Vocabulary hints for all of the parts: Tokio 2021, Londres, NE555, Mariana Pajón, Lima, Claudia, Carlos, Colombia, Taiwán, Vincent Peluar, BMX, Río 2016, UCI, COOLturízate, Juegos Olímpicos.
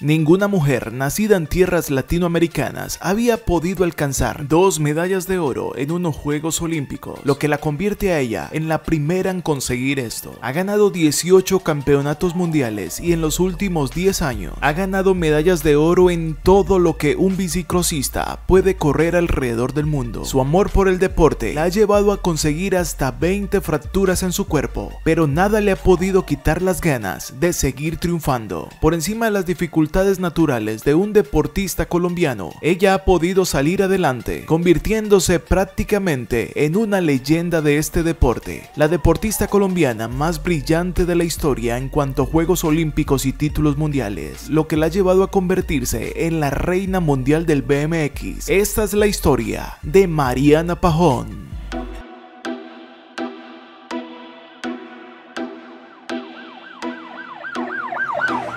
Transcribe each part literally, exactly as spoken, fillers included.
Ninguna mujer nacida en tierras latinoamericanas había podido alcanzar dos medallas de oro en unos Juegos Olímpicos, lo que la convierte a ella en la primera en conseguir esto. Ha ganado dieciocho campeonatos mundiales y en los últimos diez años ha ganado medallas de oro en todo lo que un bicicrosista puede correr alrededor del mundo. Su amor por el deporte la ha llevado a conseguir hasta veinte fracturas en su cuerpo, pero nada le ha podido quitar las ganas de seguir triunfando. Por encima de las dificultades naturales de un deportista colombiano, ella ha podido salir adelante, convirtiéndose prácticamente en una leyenda de este deporte. La deportista colombiana más brillante de la historia en cuanto a Juegos Olímpicos y títulos mundiales, lo que la ha llevado a convertirse en la reina mundial del B M X. Esta es la historia de Mariana Pajón.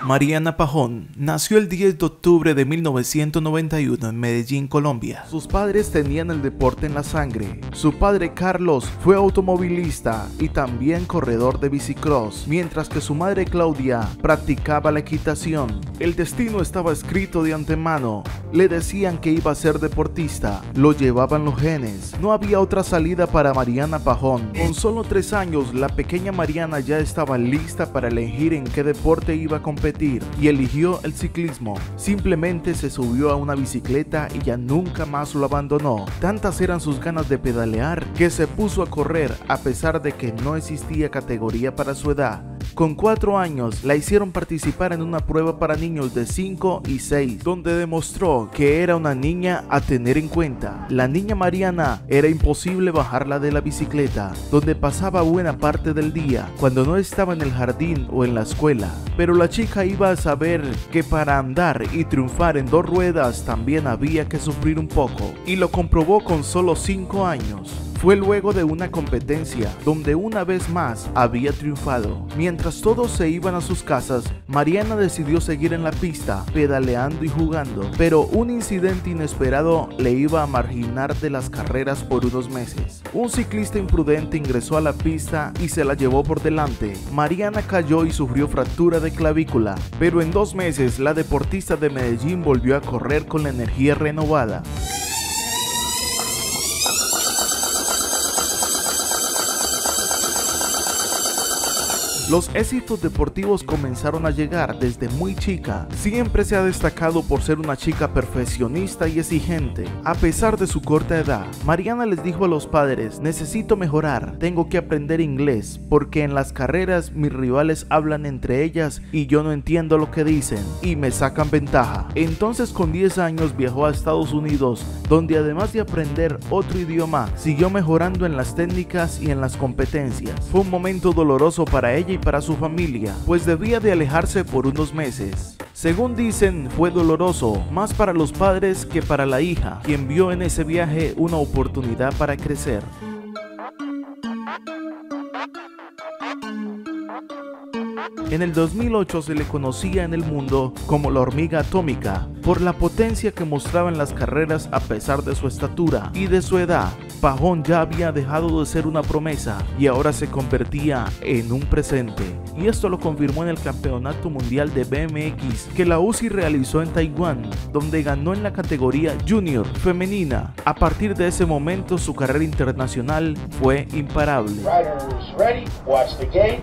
Mariana Pajón nació el diez de octubre de mil novecientos noventa y uno en Medellín, Colombia. Sus padres tenían el deporte en la sangre. Su padre Carlos fue automovilista y también corredor de bicicross, mientras que su madre Claudia practicaba la equitación. El destino estaba escrito de antemano. Le decían que iba a ser deportista, lo llevaban los genes. No había otra salida para Mariana Pajón. Con solo tres años, la pequeña Mariana ya estaba lista para elegir en qué deporte iba a competir, y eligió el ciclismo. Simplemente se subió a una bicicleta y ya nunca más lo abandonó. Tantas eran sus ganas de pedalear que se puso a correr a pesar de que no existía categoría para su edad. Con cuatro años la hicieron participar en una prueba para niños de cinco y seis, donde demostró que era una niña a tener en cuenta. La niña Mariana era imposible bajarla de la bicicleta, donde pasaba buena parte del día, cuando no estaba en el jardín o en la escuela. Pero la chica iba a saber que para andar y triunfar en dos ruedas también había que sufrir un poco, y lo comprobó con solo cinco años. Fue luego de una competencia donde una vez más había triunfado. Mientras todos se iban a sus casas, Mariana decidió seguir en la pista, pedaleando y jugando, pero un incidente inesperado le iba a marginar de las carreras por unos meses. Un ciclista imprudente ingresó a la pista y se la llevó por delante. Mariana cayó y sufrió fractura de clavícula, pero en dos meses la deportista de Medellín volvió a correr con la energía renovada. Los éxitos deportivos comenzaron a llegar desde muy chica. Siempre se ha destacado por ser una chica perfeccionista y exigente. A pesar de su corta edad, Mariana les dijo a los padres: necesito mejorar, tengo que aprender inglés, porque en las carreras mis rivales hablan entre ellas y yo no entiendo lo que dicen, y me sacan ventaja. Entonces con diez años viajó a Estados Unidos, donde además de aprender otro idioma, siguió mejorando en las técnicas y en las competencias. Fue un momento doloroso para ella y para su familia, pues debía de alejarse por unos meses. Según dicen, fue doloroso, más para los padres que para la hija, quien vio en ese viaje una oportunidad para crecer. En el dos mil ocho se le conocía en el mundo como la hormiga atómica, por la potencia que mostraba en las carreras a pesar de su estatura y de su edad. Pajón ya había dejado de ser una promesa y ahora se convertía en un presente. Y esto lo confirmó en el Campeonato Mundial de B M X que la U C I realizó en Taiwán, donde ganó en la categoría Junior femenina. A partir de ese momento su carrera internacional fue imparable. Riders ready, watch the game.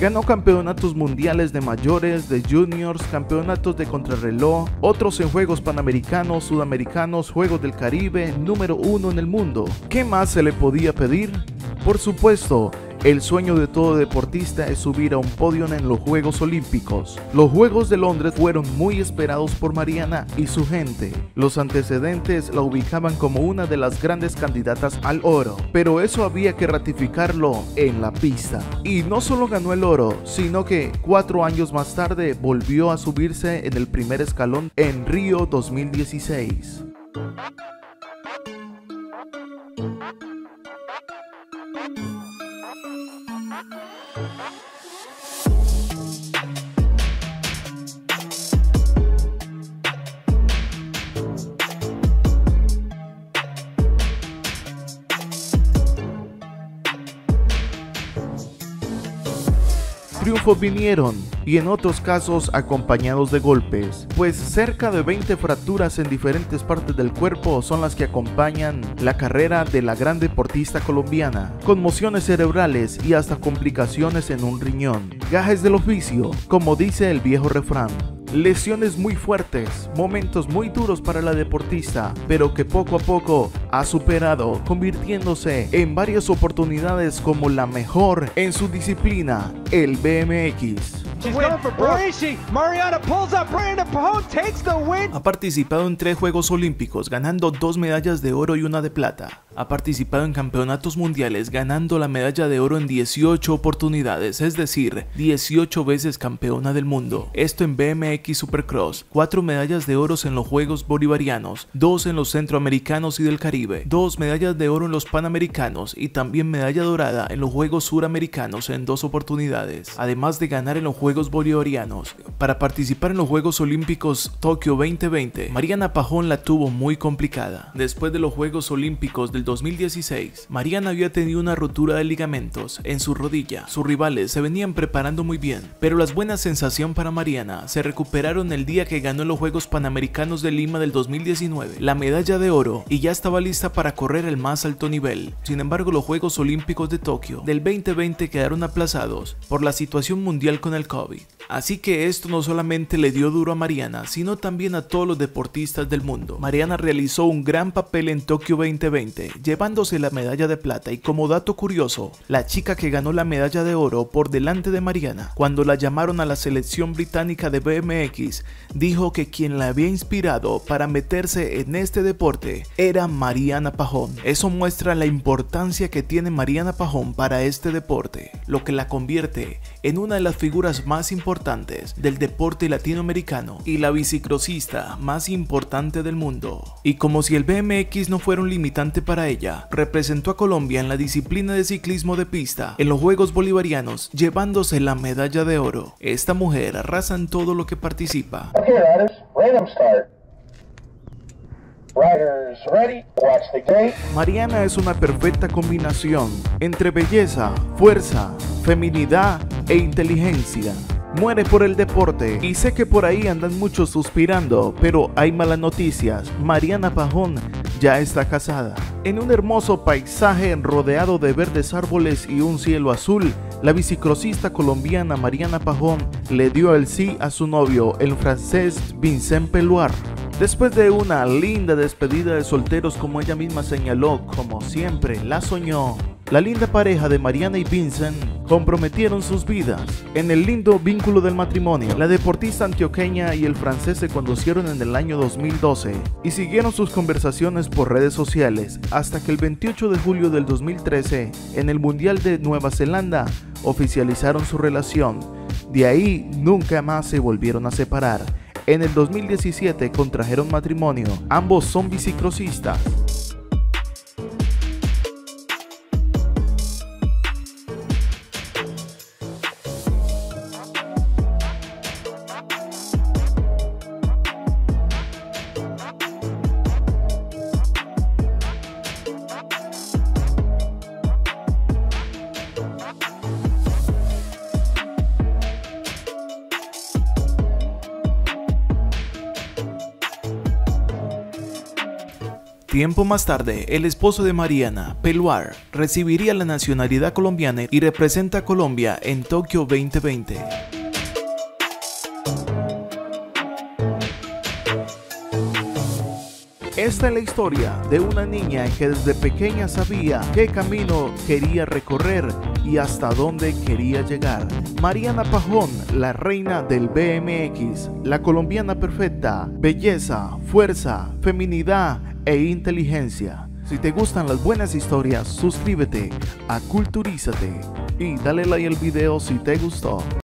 Ganó campeonatos mundiales de mayores, de juniors, campeonatos de contrarreloj, otros en Juegos Panamericanos, Sudamericanos, Juegos del Caribe, número uno en el mundo. ¿Qué más se le podía pedir? Por supuesto, El sueño de todo deportista es subir a un podio en los Juegos Olímpicos. Los Juegos de Londres fueron muy esperados por Mariana y su gente. Los antecedentes la ubicaban como una de las grandes candidatas al oro, pero eso había que ratificarlo en la pista. Y no solo ganó el oro, sino que cuatro años más tarde volvió a subirse en el primer escalón en Río dos mil dieciséis. Triunfos vinieron, y en otros casos acompañados de golpes, pues cerca de veinte fracturas en diferentes partes del cuerpo son las que acompañan la carrera de la gran deportista colombiana, conmociones cerebrales y hasta complicaciones en un riñón, gajes del oficio, como dice el viejo refrán. Lesiones muy fuertes, momentos muy duros para la deportista, pero que poco a poco ha superado, convirtiéndose en varias oportunidades como la mejor en su disciplina, el B M X. Ha participado en tres Juegos Olímpicos, ganando dos medallas de oro y una de plata. Ha participado en campeonatos mundiales, ganando la medalla de oro en dieciocho oportunidades, es decir, dieciocho veces campeona del mundo. Esto en B M X Supercross, cuatro medallas de oro en los Juegos Bolivarianos, dos en los Centroamericanos y del Caribe, dos medallas de oro en los Panamericanos y también medalla dorada en los Juegos Suramericanos en dos oportunidades, además de ganar en los Juegos Bolivarianos. Para participar en los Juegos Olímpicos Tokio veinte veinte, Mariana Pajón la tuvo muy complicada. Después de los Juegos Olímpicos del dos mil dieciséis, Mariana había tenido una rotura de ligamentos en su rodilla. Sus rivales se venían preparando muy bien, pero las buenas sensaciones para Mariana se recuperaron el día que ganó en los Juegos Panamericanos de Lima del dos mil diecinueve, la medalla de oro, y ya estaba lista para correr el más alto nivel. Sin embargo, los Juegos Olímpicos de Tokio del veinte veinte quedaron aplazados por la situación mundial con el COVID. Así que esto no solamente le dio duro a Mariana, sino también a todos los deportistas del mundo. Mariana realizó un gran papel en Tokio veinte veinte, llevándose la medalla de plata, y como dato curioso, la chica que ganó la medalla de oro por delante de Mariana, cuando la llamaron a la selección británica de B M X, dijo que quien la había inspirado para meterse en este deporte era Mariana Pajón. Eso muestra la importancia que tiene Mariana Pajón para este deporte, lo que la convierte en una de las figuras más más importantes del deporte latinoamericano y la bicicrossista más importante del mundo. Y como si el B M X no fuera un limitante para ella, representó a Colombia en la disciplina de ciclismo de pista en los Juegos Bolivarianos, llevándose la medalla de oro. Esta mujer arrasa en todo lo que participa. Okay, riders, random start. Riders ready, watch the gate. Mariana es una perfecta combinación entre belleza, fuerza, feminidad e inteligencia. Muere por el deporte, y sé que por ahí andan muchos suspirando, pero hay malas noticias. Mariana Pajón ya está casada. En un hermoso paisaje rodeado de verdes árboles y un cielo azul, la bicicrossista colombiana Mariana Pajón le dio el sí a su novio, el francés Vincent Peluar. Después de una linda despedida de solteros, como ella misma señaló, como siempre la soñó, la linda pareja de Mariana y Vincent comprometieron sus vidas en el lindo vínculo del matrimonio. La deportista antioqueña y el francés se conocieron en el año dos mil doce y siguieron sus conversaciones por redes sociales hasta que el veintiocho de julio del dos mil trece, en el Mundial de Nueva Zelanda, oficializaron su relación. De ahí nunca más se volvieron a separar. En el dos mil diecisiete contrajeron matrimonio. Ambos son bicicrossistas. Tiempo más tarde, el esposo de Mariana, Peluar, recibiría la nacionalidad colombiana y representa a Colombia en Tokio veinte veinte. Esta es la historia de una niña que desde pequeña sabía qué camino quería recorrer y hasta dónde quería llegar. Mariana Pajón, la reina del B M X, la colombiana perfecta, belleza, fuerza, feminidad e inteligencia. Si te gustan las buenas historias, suscríbete a COOLturízate y dale like al video si te gustó.